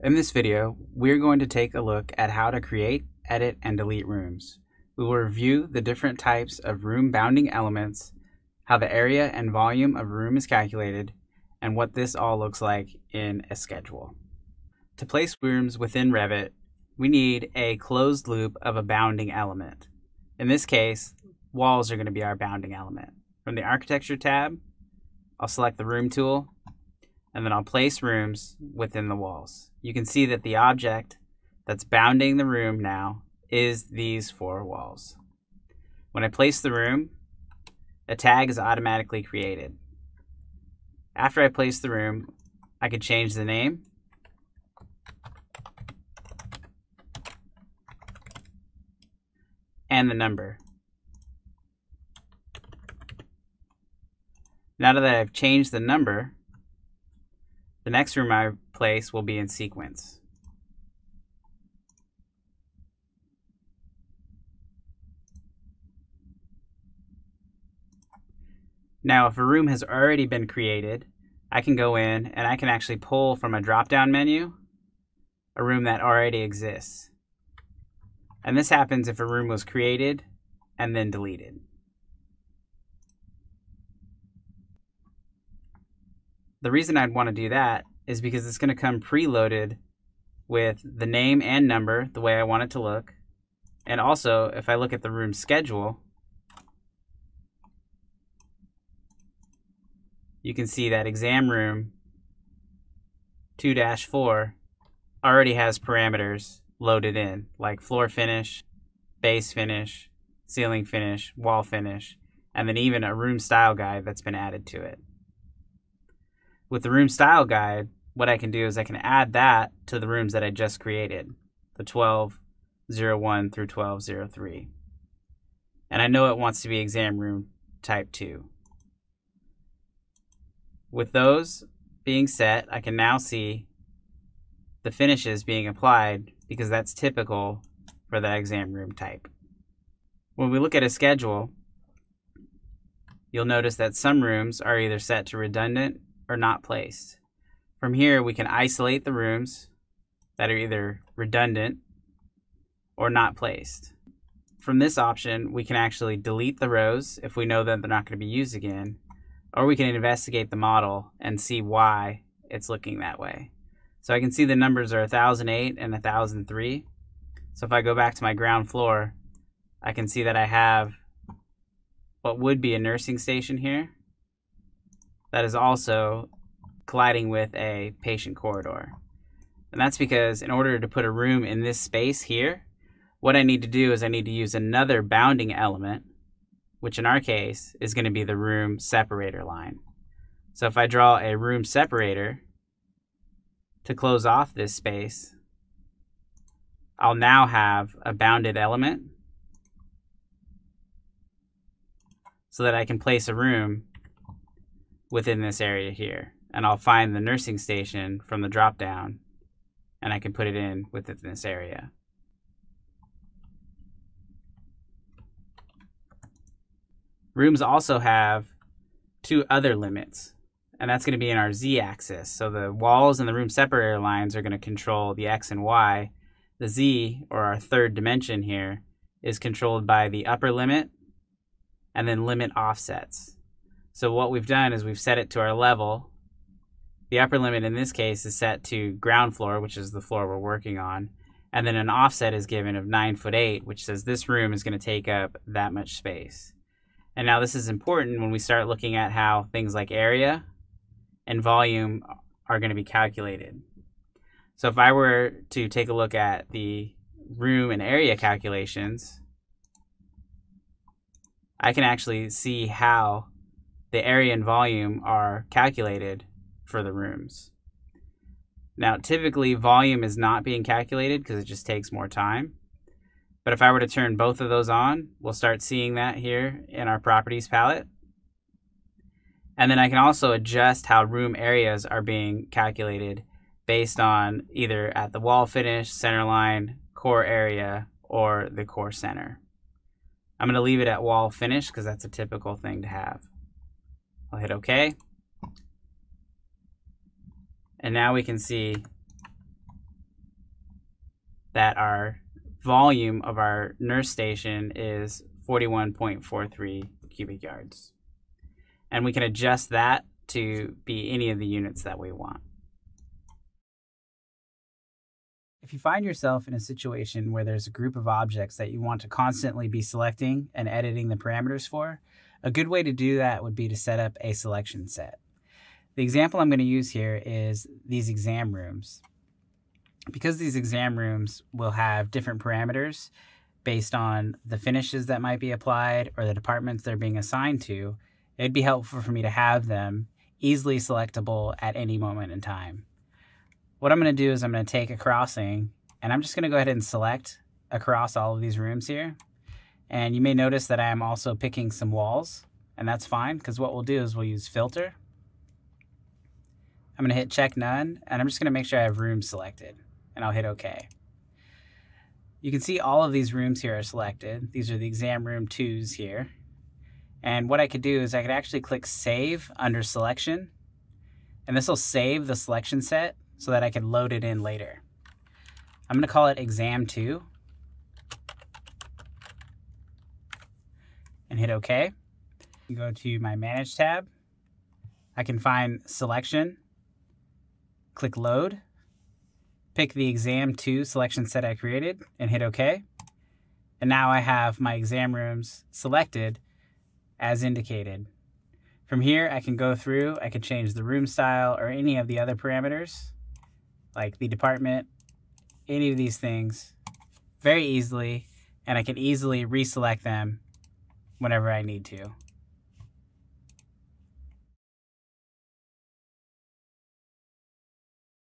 In this video, we're going to take a look at how to create, edit, and delete rooms. We will review the different types of room bounding elements, how the area and volume of a room is calculated, and what this all looks like in a schedule. To place rooms within Revit, we need a closed loop of a bounding element. In this case, walls are going to be our bounding element. From the Architecture tab, I'll select the Room tool, and then I'll place rooms within the walls. You can see that the object that's bounding the room now is these four walls. When I place the room, a tag is automatically created. After I place the room, I could change the name, and the number. Now that I've changed the number, the next room I place will be in sequence. Now, if a room has already been created, I can go in and I can actually pull from a drop-down menu a room that already exists. And this happens if a room was created and then deleted. The reason I'd want to do that is because it's going to come preloaded with the name and number, the way I want it to look. And also, if I look at the room schedule, you can see that exam room 2-4 already has parameters loaded in, like floor finish, base finish, ceiling finish, wall finish, and then even a room style guide that's been added to it. With the room style guide, what I can do is I can add that to the rooms that I just created, the 1201 through 1203. And I know it wants to be exam room type 2. With those being set, I can now see the finishes being applied because that's typical for that exam room type. When we look at a schedule, you'll notice that some rooms are either set to redundant or not placed. From here, we can isolate the rooms that are either redundant or not placed. From this option, we can actually delete the rows if we know that they're not going to be used again, or we can investigate the model and see why it's looking that way. So I can see the numbers are 1008 and 1003. So if I go back to my ground floor, I can see that I have what would be a nursing station here that is also colliding with a patient corridor. And that's because in order to put a room in this space here, what I need to do is I need to use another bounding element, which in our case is going to be the room separator line. So if I draw a room separator to close off this space, I'll now have a bounded element so that I can place a room within this area here, and I'll find the nursing station from the drop down and I can put it in within this area. Rooms also have two other limits, and that's going to be in our z-axis. So the walls and the room separator lines are going to control the x and y. The z, or our third dimension here, is controlled by the upper limit and then limit offsets. So what we've done is we've set it to our level. The upper limit in this case is set to ground floor, which is the floor we're working on. And then an offset is given of 9'8", which says this room is going to take up that much space. And now this is important when we start looking at how things like area and volume are going to be calculated. So if I were to take a look at the room and area calculations, I can actually see how the area and volume are calculated for the rooms. Now, typically volume is not being calculated because it just takes more time. But if I were to turn both of those on, we'll start seeing that here in our properties palette. And then I can also adjust how room areas are being calculated based on either at the wall finish, center line, core area, or the core center. I'm going to leave it at wall finish because that's a typical thing to have. I'll hit OK. And now we can see that our volume of our nurse station is 41.43 cubic yards. And we can adjust that to be any of the units that we want. If you find yourself in a situation where there's a group of objects that you want to constantly be selecting and editing the parameters for, a good way to do that would be to set up a selection set. The example I'm going to use here is these exam rooms. Because these exam rooms will have different parameters based on the finishes that might be applied or the departments they're being assigned to, it'd be helpful for me to have them easily selectable at any moment in time. What I'm going to do is I'm going to take a crossing, and I'm just going to go ahead and select across all of these rooms here. And you may notice that I am also picking some walls, and that's fine, because what we'll do is we'll use filter. I'm going to hit check none, and I'm just going to make sure I have rooms selected, and I'll hit OK. You can see all of these rooms here are selected. These are the exam room 2s here. And what I could do is I could actually click save under selection, and this will save the selection set, so that I can load it in later. I'm going to call it exam 2 and hit OK. Go to my manage tab. I can find selection, click load, pick the exam 2 selection set I created and hit OK. And now I have my exam rooms selected as indicated. From here, I can go through, I can change the room style or any of the other parameters, like the department, any of these things very easily, and I can easily reselect them whenever I need to.